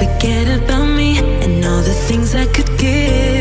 forget about me and all the things I could give.